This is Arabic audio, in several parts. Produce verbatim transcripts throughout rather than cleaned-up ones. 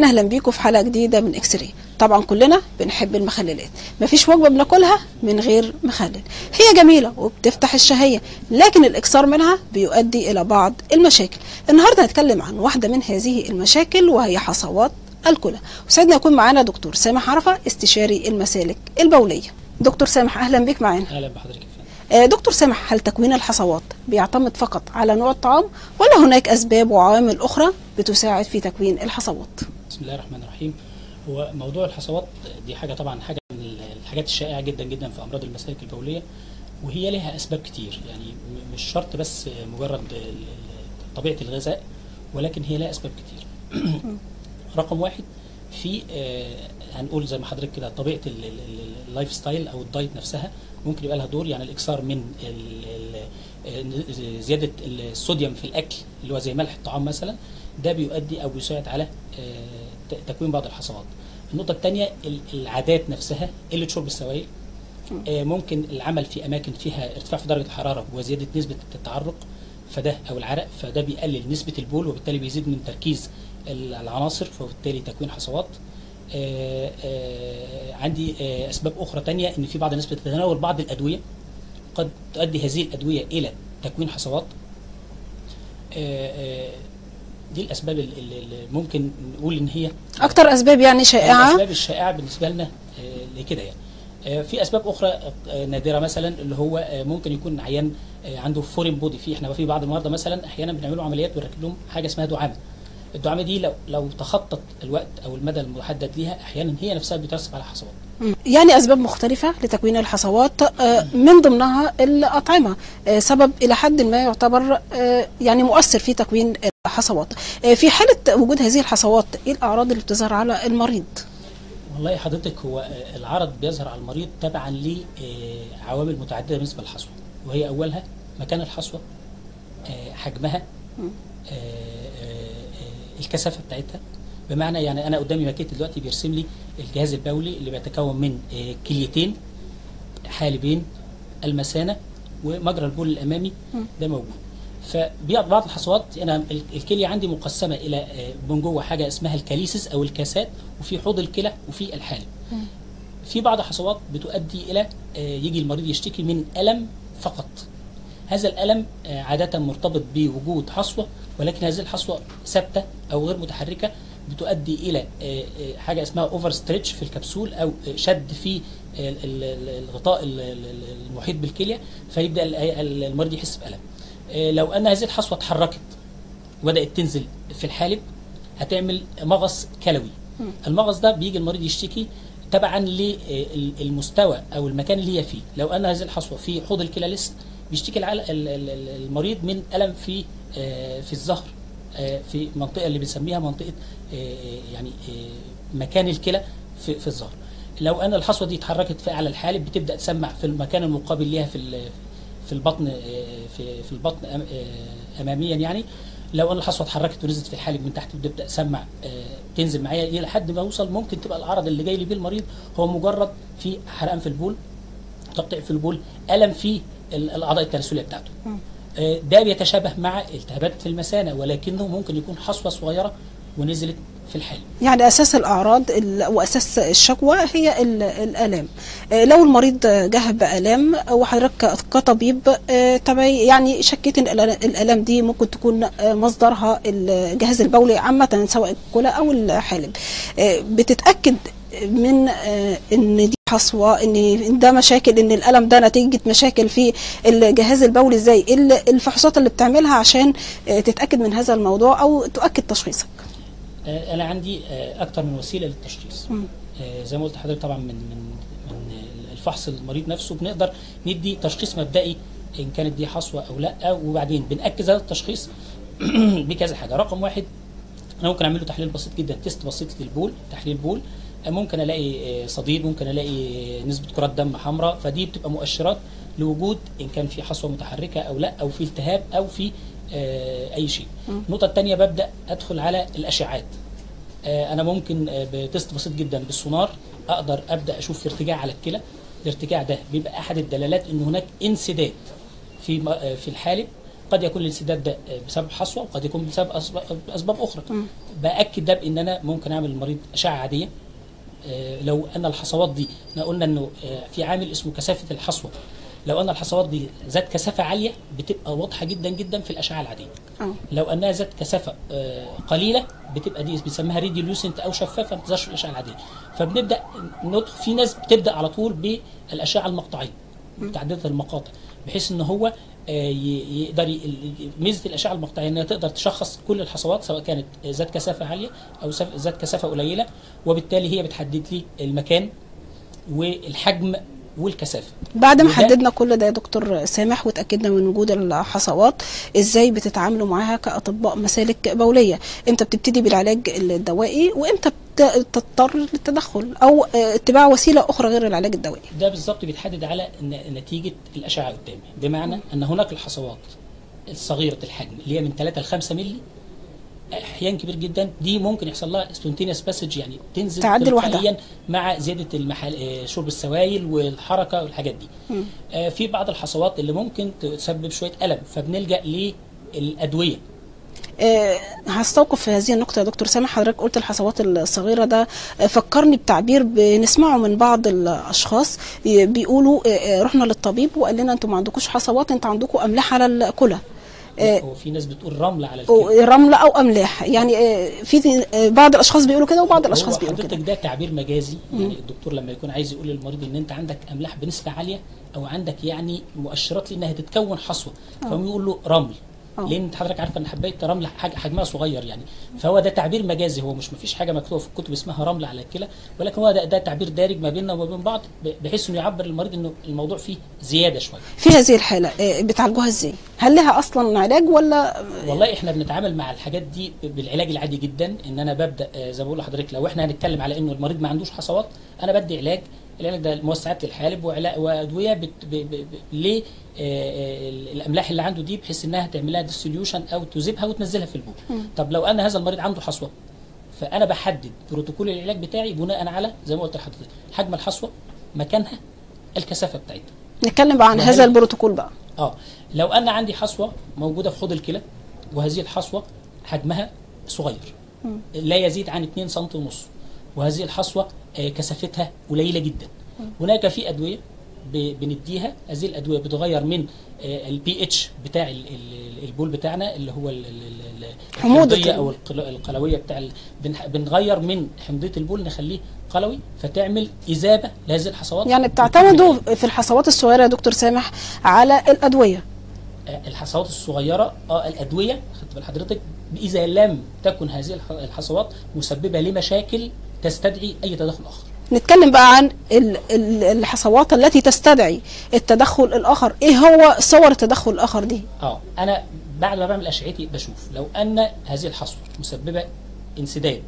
مشاهدينا، اهلا بيكم في حلقه جديده من إكسري. طبعا كلنا بنحب المخللات، مفيش وجبه بناكلها من غير مخلل. هي جميله وبتفتح الشهيه، لكن الاكثار منها بيؤدي الى بعض المشاكل. النهارده هنتكلم عن واحده من هذه المشاكل وهي حصوات الكلى، وسعدنا يكون معانا دكتور سامح عرفة استشاري المسالك البوليه. دكتور سامح اهلا بيك معانا. اهلا بحضرتك. دكتور سامح، هل تكوين الحصوات بيعتمد فقط على نوع الطعام ولا هناك أسباب وعوامل أخرى بتساعد في تكوين الحصوات؟ بسم الله الرحمن الرحيم. هو موضوع الحصوات دي حاجة طبعا حاجة من الحاجات الشائعة جدا جدا في أمراض المسالك البولية، وهي لها أسباب كتير، يعني مش شرط بس مجرد طبيعة الغذاء، ولكن هي لها أسباب كتير. رقم واحد في هنقول زي ما حضرتك كده طبيعة اللايف ستايل أو الدايت نفسها ممكن يبقى لها دور، يعني الاكثار من زياده الصوديوم في الاكل اللي هو زي ملح الطعام مثلا، ده بيؤدي او بيساعد على تكوين بعض الحصوات. النقطه الثانيه العادات نفسها، قله شرب السوائل، ممكن العمل في اماكن فيها ارتفاع في درجه الحراره وزياده نسبه التعرق فده او العرق، فده بيقلل نسبه البول وبالتالي بيزيد من تركيز العناصر فبالتالي تكوين حصوات. آآ آآ عندي آآ اسباب اخرى تانية، ان في بعض الناس بتتناول بعض الادويه قد تؤدي هذه الادويه الى تكوين حصوات. آآ آآ دي الاسباب اللي ممكن نقول ان هي اكتر اسباب يعني شائعه، الاسباب الشائعه بالنسبه لنا لكده. يعني في اسباب اخرى نادره مثلا اللي هو ممكن يكون عيان عنده فورين بودي، في احنا في بعض المرضى مثلا احيانا بنعمل لهم عمليات ونركب لهم حاجه اسمها دعامه. الدعامه دي لو لو تخطط الوقت او المدى المحدد ليها احيانا هي نفسها بتنصب على حصوات. يعني اسباب مختلفه لتكوين الحصوات من ضمنها الاطعمه، سبب الى حد ما يعتبر يعني مؤثر في تكوين الحصوات. في حاله وجود هذه الحصوات ايه الاعراض اللي بتظهر على المريض؟ والله حضرتك هو العرض بيظهر على المريض تبعا لعوامل متعدده بالنسبه للحصوه، وهي اولها مكان الحصوه، حجمها، الكثافه بتاعتها. بمعنى يعني انا قدامي ماكيت دلوقتي بيرسم لي الجهاز البولي اللي بيتكون من كليتين، حالبين، المثانه ومجرى البول الامامي، ده موجود. فبعض الحصوات انا الكليه عندي مقسمه الى من جوه حاجه اسمها الكاليسيس او الكاسات، وفي حوض الكلى وفي الحالب. في بعض الحصوات بتؤدي الى يجي المريض يشتكي من الم فقط. هذا الالم عاده مرتبط بوجود حصوه، ولكن هذه الحصوه ثابته او غير متحركه، بتؤدي الى حاجه اسمها اوفر ستريتش في الكبسول او شد في الغطاء المحيط بالكليه، فيبدا المريض يحس بالم. لو ان هذه الحصوه اتحركت وبدات تنزل في الحالب هتعمل مغص كلوي. المغص ده بيجي المريض يشتكي تبعا للمستوى او المكان اللي هي فيه. لو ان هذه الحصوه في حوض الكلى لسه بيشتكي المريض من الم في في الظهر، في منطقه اللي بنسميها منطقه يعني مكان الكلى في في الظهر. لو ان الحصوه دي اتحركت في اعلى الحالب بتبدا تسمع في المكان المقابل ليها في في البطن، في في البطن اماميا يعني. لو ان الحصوه اتحركت ونزلت في الحالب من تحت بتبدا تسمع تنزل معايا لحد ما اوصل. ممكن تبقى العرض اللي جاي لي بيه المريض هو مجرد في حرقان في البول، تقطيع في البول، الم في الاعضاء التناسليه بتاعته. ده بيتشابه مع التهابات في المثانه، ولكنه ممكن يكون حصوه صغيره ونزلت في الحالب. يعني اساس الاعراض واساس الشكوى هي الالام. لو المريض جه بالام وحضرتك كطبيب يعني شكيت ان الالام دي ممكن تكون مصدرها الجهاز البولي عامه سواء الكلى او الحالب، بتتاكد من ان دي حصوه، ان ده مشاكل، ان الالم ده نتيجه مشاكل في الجهاز البولي؟ ازاي الفحوصات اللي بتعملها عشان تتاكد من هذا الموضوع او تؤكد تشخيصك؟ انا عندي اكتر من وسيله للتشخيص. زي ما قلت لحضرتك طبعا من من من الفحص المريض نفسه بنقدر ندي تشخيص مبدئي ان كانت دي حصوه او لا، وبعدين بناكد هذا التشخيص بكذا حاجه. رقم واحد انا ممكن اعمل له تحليل بسيط جدا، تيست بسيط للبول، تحليل بول، ممكن الاقي صديد، ممكن الاقي نسبه كرات دم حمراء، فدي بتبقى مؤشرات لوجود ان كان في حصوه متحركه او لا، او في التهاب او في اي شيء. النقطه الثانيه ببدا ادخل على الاشعاعات. انا ممكن بتست بسيط جدا بالسونار اقدر ابدا اشوف ارتجاع على الكلى. الارتجاع ده بيبقى احد الدلالات ان هناك انسداد في في الحالب، قد يكون الانسداد ده بسبب حصوه وقد يكون بسبب اسباب اخرى. م. باكد ده بان انا ممكن اعمل للمريض اشعه عاديه. لو ان الحصوات دي احنا قلنا انه في عامل اسمه كثافه الحصوه، لو ان الحصوات دي ذات كثافه عاليه بتبقى واضحه جدا جدا في الاشعه العاديه. أوه. لو انها ذات كثافه قليله بتبقى دي بنسميها ريديولوسنت او شفافه ما بتظهرش في الاشعه العاديه. فبنبدا في ناس بتبدا على طول بالاشعه المقطعيه متعدده المقاطع، بحيث ان هو يقدر ميزه الاشعه المقطعيه انها تقدر تشخص كل الحصوات سواء كانت ذات كثافه عاليه او ذات كثافه قليله، وبالتالي هي بتحدد لي المكان والحجم والكثافه. بعد ما حددنا كل ده يا دكتور سامح وتاكدنا من وجود الحصوات، ازاي بتتعاملوا معاها كاطباء مسالك بوليه؟ امتى بتبتدي بالعلاج الدوائي وامتى تضطر للتدخل او اتباع وسيله اخرى غير العلاج الدوائي؟ ده بالظبط بيتحدد على نتيجه الاشعه قدامي، بمعنى ان هناك الحصوات الصغيره الحجم اللي هي من ثلاثة لخمسة مللي، احيان كبير جدا دي ممكن يحصل لها استونتينيوس باسج، يعني بتنزل تلقائيا مع زياده المحل... شرب السوائل والحركه والحاجات دي. م. في بعض الحصوات اللي ممكن تسبب شويه الم، فبنلجا للادويه. أه هستوقف في هذه النقطة يا دكتور سامح. حضرتك قلت الحصوات الصغيرة، ده فكرني بتعبير بنسمعه من بعض الأشخاص بيقولوا رحنا للطبيب وقال لنا انتوا ما عندكوش حصوات، انتوا عندكم أملاح على الكلى. أو في ناس بتقول رمل على الكلى، رمل أو أملاح، يعني في بعض الأشخاص بيقولوا كده وبعض الأشخاص بيقولوا كده. حضرتك ده تعبير مجازي، يعني الدكتور لما يكون عايز يقول للمريض ان انت عندك أملاح بنسبة عالية أو عندك يعني مؤشرات لأنها تتكون حصوة، فهم يقول له رمل. أوه. لان حضرتك عارفه ان حبايه رمل حجمها صغير يعني، فهو ده تعبير مجازي، هو مش مفيش حاجه مكتوبه في الكتب اسمها رمل على الكلى، ولكن هو ده, ده تعبير دارج ما بيننا وما بين بعض بحيث انه يعبر للمريض انه الموضوع فيه زياده شويه. في هذه الحاله بتعالجوها ازاي؟ هل لها اصلا علاج ولا؟ والله احنا بنتعامل مع الحاجات دي بالعلاج العادي جدا، ان انا ببدا زي ما بقول لحضرتك لو احنا هنتكلم على انه المريض ما عندوش حصوات، انا بدي علاج، العلاج ده موسعات للحالب وادويه ليه الاملاح اللي عنده دي بحيث انها تعمل لها ديسيليوشن او تذيبها وتنزلها في البول. طب لو انا هذا المريض عنده حصوه، فانا بحدد بروتوكول العلاج بتاعي بناء على زي ما قلت لحضرتك حجم الحصوه، مكانها، الكثافه بتاعتها. نتكلم بقى عن هذا البروتوكول بقى. اه لو انا عندي حصوه موجوده في حوض الكلى وهذه الحصوه حجمها صغير م. لا يزيد عن اتنين سنتي ونص، وهذه الحصوه كثافتها قليله جدا، م. هناك في ادويه بنديها، هذه الادويه بتغير من البي اتش بتاع البول بتاعنا اللي هو الحموضيه او القلويه بتاع، بنغير من حمضيه البول نخليه قلوي فتعمل اذابه لهذه الحصوات. يعني بتعتمدوا في الحصوات الصغيره يا دكتور سامح على الادويه؟ الحصوات الصغيره اه الادويه، خدت بال حضرتك، اذا لم تكن هذه الحصوات مسببه لمشاكل تستدعي اي تدخل اخر. نتكلم بقى عن الحصوات التي تستدعي التدخل الاخر، ايه هو صور التدخل الاخر دي؟ اه انا بعد ما بعمل اشعتي بشوف لو ان هذه الحصوه مسببه انسداد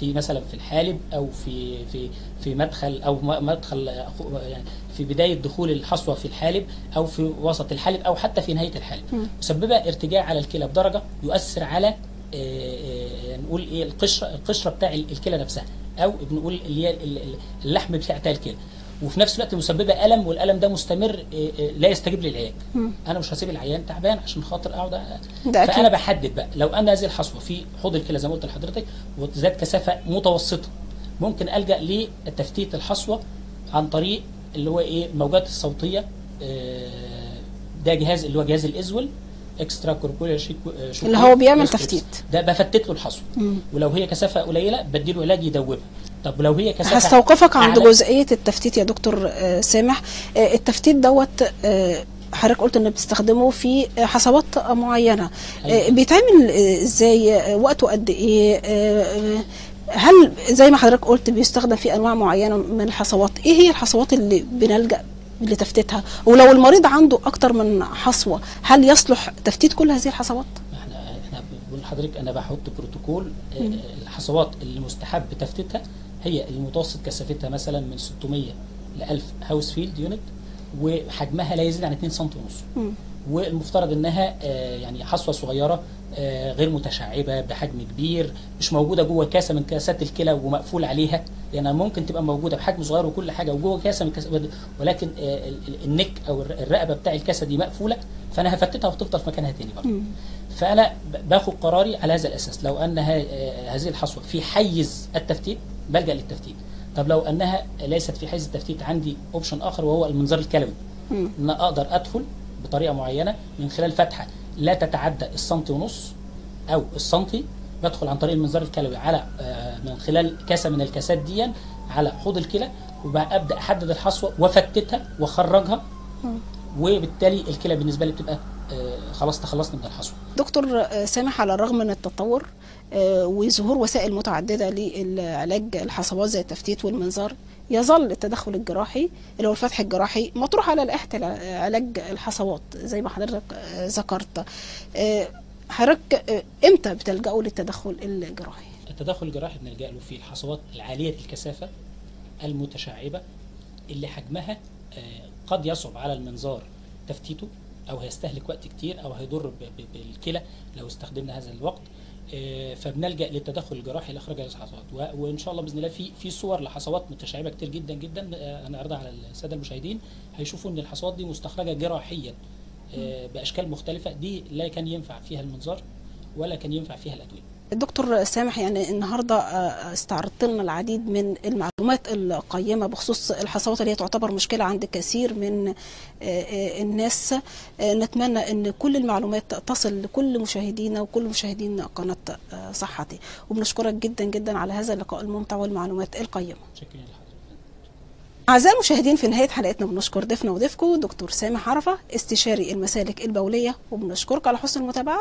في مثلا في الحالب او في في في مدخل او مدخل يعني في بدايه دخول الحصوه في الحالب او في وسط الحالب او حتى في نهايه الحالب، م. مسببه ارتجاع على الكلى بدرجه يؤثر على نقول ايه القشره القشره بتاع الكلى نفسها او بنقول اللي هي اللحم بتاعتها الكلى، وفي نفس الوقت مسببه الم، والالم ده مستمر لا يستجيب للعلاج. انا مش هسيب العيان تعبان عشان خاطر اقعد، فانا بحدد بقى لو ان هذه الحصوه في حوض الكلى زي ما قلت لحضرتك وذات كثافه متوسطه، ممكن الجا لتفتيت الحصوه عن طريق اللي هو ايه الموجات الصوتيه، ده جهاز اللي هو جهاز الازول اكسترا كوربوريال شيك اللي هو بيعمل تفتيت، ده بفتت له الحصوه، ولو هي كثافه قليله بديله علاج يدوبها. طب لو هي كثافه، هستوقفك عند جزئيه التفتيت يا دكتور سامح. التفتيت دوت حضرتك قلت انك بتستخدمه في حصوات معينه، أيوة. بيتعمل ازاي؟ وقته قد ايه؟ هل زي ما حضرتك قلت بيستخدم في انواع معينه من الحصوات؟ ايه هي الحصوات اللي بنلجأ اللي تفتتها؟ ولو المريض عنده اكتر من حصوه هل يصلح تفتيت كل هذه الحصوات؟ احنا احنا بنقول لحضرتك انا بحط بروتوكول الحصوات اللي مستحب تفتيتها هي المتوسط كثافتها مثلا من ستمية لألف هاوسفيلد يونت، وحجمها لا يزيد عن اتنين سنتي ونص، والمفترض انها يعني حصوه صغيره غير متشعبه بحجم كبير، مش موجوده جوه كاسه من كاسات الكلى ومقفول عليها، لانها يعني ممكن تبقى موجوده بحجم صغير وكل حاجه وجوه كاسه من كاسات، ولكن النك او الرقبه بتاع الكاسه دي مقفوله فانا هفتتها وتفضل في مكانها تاني برضه. فانا باخد قراري على هذا الاساس. لو ان هذه الحصوه في حيز التفتيت بلجأ للتفتيت. طب لو انها ليست في حيز التفتيت عندي اوبشن اخر وهو المنظار الكلوي. مم. ان اقدر ادخل بطريقه معينه من خلال فتحه لا تتعدى السنتي ونص او السنتي، بدخل عن طريق المنظار الكلوي على من خلال كاسه من الكاسات دي على حوض الكلى، وابدا احدد الحصوه وافتتها واخرجها، وبالتالي الكلى بالنسبه لي بتبقى خلاص تخلصنا من الحصوه. دكتور سامح، على الرغم من التطور وظهور وسائل متعدده لعلاج الحصوات زي التفتيت والمنظار، يظل التدخل الجراحي اللي هو الفتح الجراحي مطروح على الأحت علاج الحصوات زي ما حضرتك ذكرت. حضرتك امتى بتلجأوا للتدخل الجراحي؟ التدخل الجراحي بنلجأ له في الحصوات العاليه الكثافه المتشعبه اللي حجمها قد يصعب على المنظار تفتيته او هيستهلك وقت كتير او هيضر بالكلى لو استخدمنا هذا الوقت، فبنلجأ للتدخل الجراحي لاخراج هذه الحصوات. وان شاء الله باذن الله في في صور لحصوات متشعبه كتير جدا جدا هنعرضها على الساده المشاهدين، هيشوفوا ان الحصوات دي مستخرجه جراحيا باشكال مختلفه، دي لا كان ينفع فيها المنظار ولا كان ينفع فيها الادويه. دكتور سامح، يعني النهارده استعرضت لنا العديد من المعلومات القيمه بخصوص الحصوات اللي هي تعتبر مشكله عند كثير من الناس. نتمنى ان كل المعلومات تصل لكل مشاهدينا وكل مشاهدين قناه صحتي، وبنشكرك جدا جدا على هذا اللقاء الممتع والمعلومات القيمه. شكرا لحضرتك. أعزائي المشاهدين، في نهاية حلقتنا بنشكر ضيفنا وضيفكم دكتور سامح عرفة استشاري المسالك البولية، وبنشكرك على حسن المتابعة.